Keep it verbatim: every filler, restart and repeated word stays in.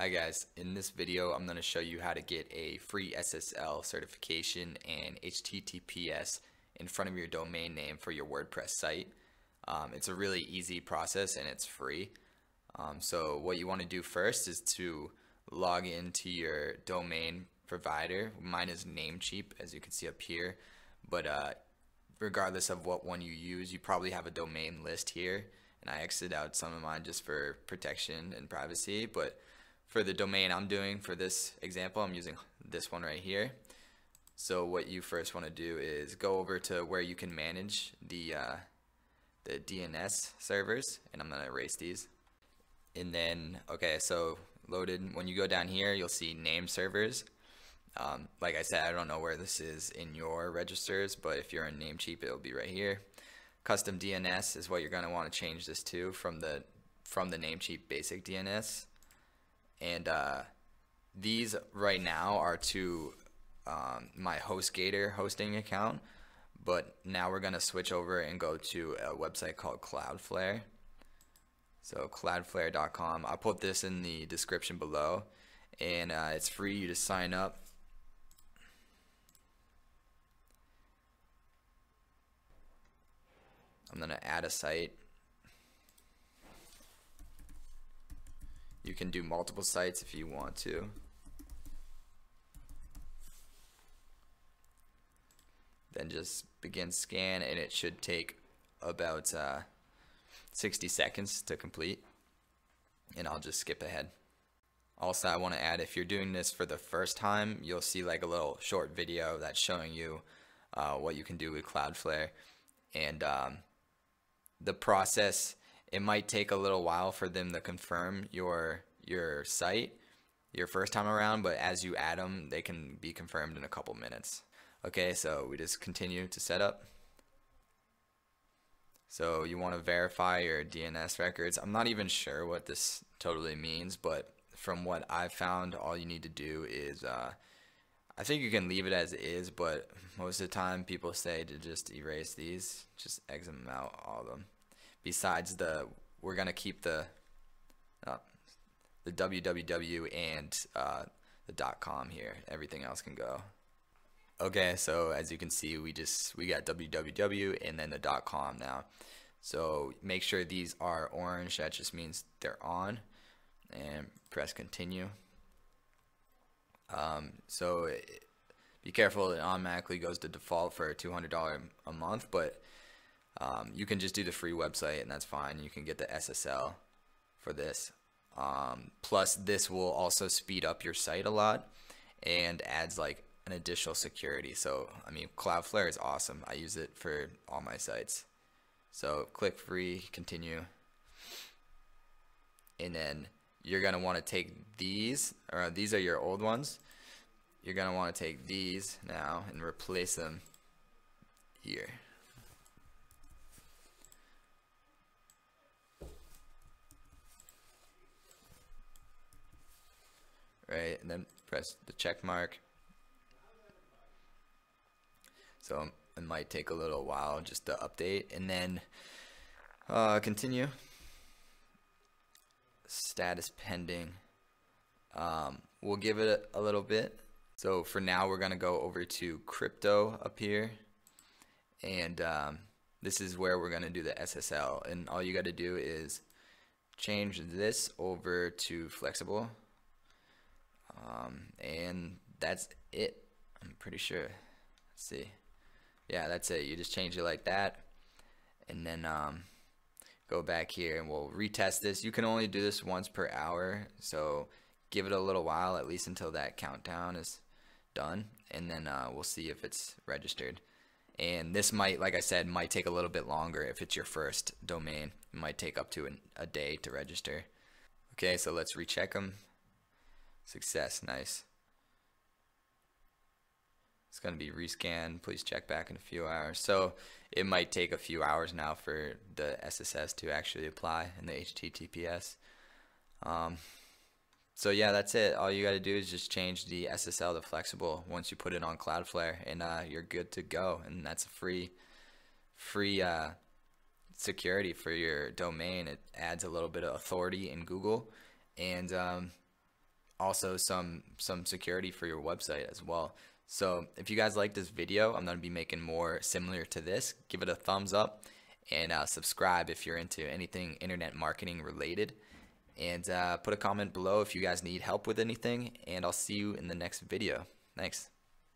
Hi guys, in this video I'm going to show you how to get a free S S L certification and H T T P S in front of your domain name for your WordPress site. Um, it's a really easy process and it's free. Um, so what you want to do first is to log into your domain provider. Mine is Namecheap, as you can see up here, but uh, regardless of what one you use, you probably have a domain list here, and I exited out some of mine just for protection and privacy. But for the domain I'm doing for this example, I'm using this one right here. So what you first want to do is go over to where you can manage the uh, the D N S servers, and I'm gonna erase these. And then okay, so loaded. When you go down here, you'll see name servers. Um, like I said, I don't know where this is in your registers, but if you're in Namecheap, it'll be right here. Custom D N S is what you're gonna want to change this to from the from the Namecheap basic D N S. And uh, these right now are to um, my HostGator hosting account, but now we're gonna switch over and go to a website called Cloudflare. So cloudflare dot com. I'll put this in the description below, and uh, it's free. You just sign up. I'm gonna add a site. You can do multiple sites if you want to. Then just begin scan, and it should take about uh, sixty seconds to complete. And I'll just skip ahead. Also, I want to add, if you're doing this for the first time, you'll see like a little short video that's showing you uh, what you can do with Cloudflare. And um, the process, it might take a little while for them to confirm your your site your first time around, but as you add them, they can be confirmed in a couple minutes. Okay, so we just continue to set up. So you want to verify your D N S records. I'm not even sure what this totally means, but from what I've found, all you need to do is, uh, I think you can leave it as it is, but most of the time people say to just erase these, just exit them out, all of them. Besides the, we're gonna keep the uh, the W W W and uh, the .com here. Everything else can go. Okay, so as you can see, we just we got W W W and then the .com now. So make sure these are orange. That just means they're on, and press continue. Um, so it, be careful. It automatically goes to default for two hundred dollars a month, but Um, you can just do the free website and that's fine. You can get the S S L for this. Um, plus this will also speed up your site a lot and adds like an additional security. So, I mean, Cloudflare is awesome. I use it for all my sites. So click free, continue. And then you're going to want to take these, or these are your old ones. You're going to want to take these now and replace them here. Right, and then press the check mark. So it might take a little while just to update, and then uh, continue. Status pending. Um, we'll give it a, a little bit. So for now, we're gonna go over to crypto up here, and um, this is where we're gonna do the S S L. And all you got to do is change this over to flexible. Um, and that's it, I'm pretty sure. Let's see. Yeah, that's it. You just change it like that, and then um, go back here and we'll retest this. You can only do this once per hour, so give it a little while, at least until that countdown is done, and then uh, we'll see if it's registered. And this might, like I said, might take a little bit longer if it's your first domain. It might take up to an, a day to register. Okay, so let's recheck them. Success, nice. It's gonna be rescanned. Please check back in a few hours. So it might take a few hours now for the S S S to actually apply and the H T T P S. Um, so yeah, that's it. All you gotta do is just change the S S L to flexible once you put it on Cloudflare, and uh, you're good to go. And that's a free, free uh, security for your domain. It adds a little bit of authority in Google, and um, also some some security for your website as well. So if you guys like this video, I'm going to be making more similar to this. Give it a thumbs up and uh, subscribe if you're into anything internet marketing related. And uh, put a comment below if you guys need help with anything. And I'll see you in the next video. Thanks.